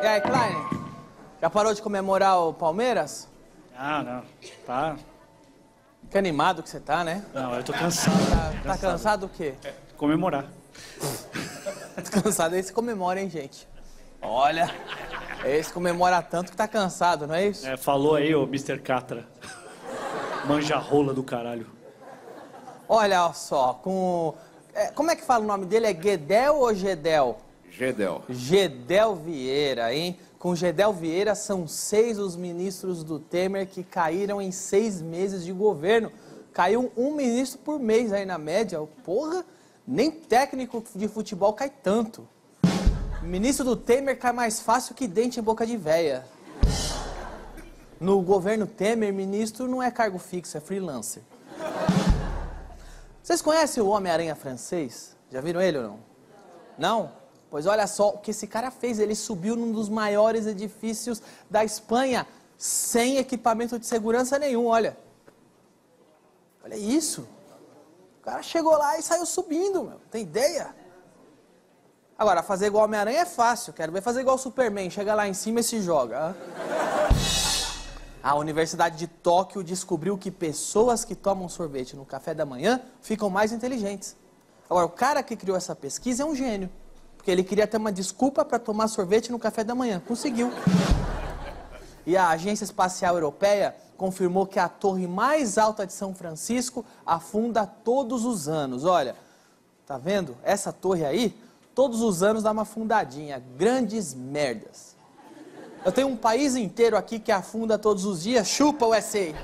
E aí, Kleiner? Já parou de comemorar o Palmeiras? Ah, não. Tá. Que animado que você tá, né? Não, eu tô cansado. Tá cansado do quê? É, comemorar. Tô cansado, esse comemora, hein, gente? Olha, esse comemora tanto que tá cansado, não é isso? É, falou aí, ô Mr. Catra. Manja rola do caralho. Olha só, com... como é que fala o nome dele? É Geddel ou Geddel? Geddel. Geddel Vieira, hein? Com Geddel Vieira, são 6 os ministros do Temer que caíram em 6 meses de governo. Caiu um ministro por mês aí na média. Porra, nem técnico de futebol cai tanto. O ministro do Temer cai mais fácil que dente em boca de véia. No governo Temer, ministro não é cargo fixo, é freelancer. Vocês conhecem o Homem-Aranha francês? Já viram ele ou não? Não? Pois olha só o que esse cara fez. Ele subiu num dos maiores edifícios da Espanha, sem equipamento de segurança nenhum, olha. Olha isso. O cara chegou lá e saiu subindo, meu. Tem ideia? Agora, fazer igual Homem-Aranha é fácil. Quero ver fazer igual o Superman. Chega lá em cima e se joga. A Universidade de Tóquio descobriu que pessoas que tomam sorvete no café da manhã ficam mais inteligentes. Agora, o cara que criou essa pesquisa é um gênio. Porque ele queria ter uma desculpa para tomar sorvete no café da manhã. Conseguiu. E a Agência Espacial Europeia confirmou que a torre mais alta de São Francisco afunda todos os anos. Olha, tá vendo? Essa torre aí, todos os anos dá uma afundadinha. Grandes merdas. Eu tenho um país inteiro aqui que afunda todos os dias. Chupa, USA!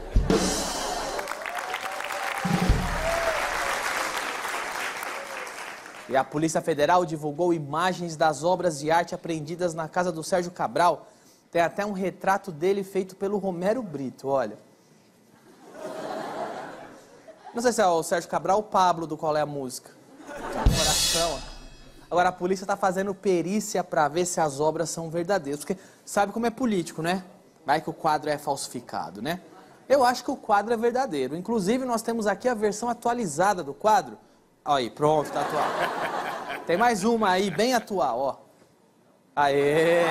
E a Polícia Federal divulgou imagens das obras de arte apreendidas na casa do Sérgio Cabral. Tem até um retrato dele feito pelo Romero Brito, olha. Não sei se é o Sérgio Cabral ou o Pablo do Qual é a Música. Coração. Agora a polícia tá fazendo perícia pra ver se as obras são verdadeiras. Porque sabe como é político, né? Vai que o quadro é falsificado, né? Eu acho que o quadro é verdadeiro. Inclusive, nós temos aqui a versão atualizada do quadro. Aí, pronto, tá atual. Tem mais uma aí, bem atual, ó. Aê!